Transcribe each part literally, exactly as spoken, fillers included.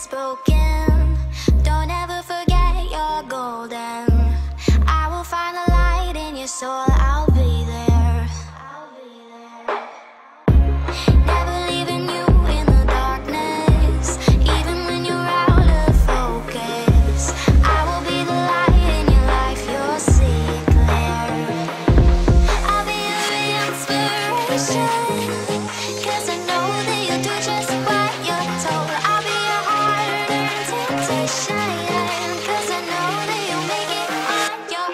spoken. Don't ever forget you're golden. I will find a light in your soul. I'll be there. I'll be there. Never leaving you in the darkness, even when you're out of focus. I will be the light in your life, you'll see it clear. I'll be your inspiration, 'cause I know that you'll do just what you're told. I'll be your hard-earned temptation, 'cause I know that you'll make it on your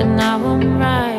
and now I'm right.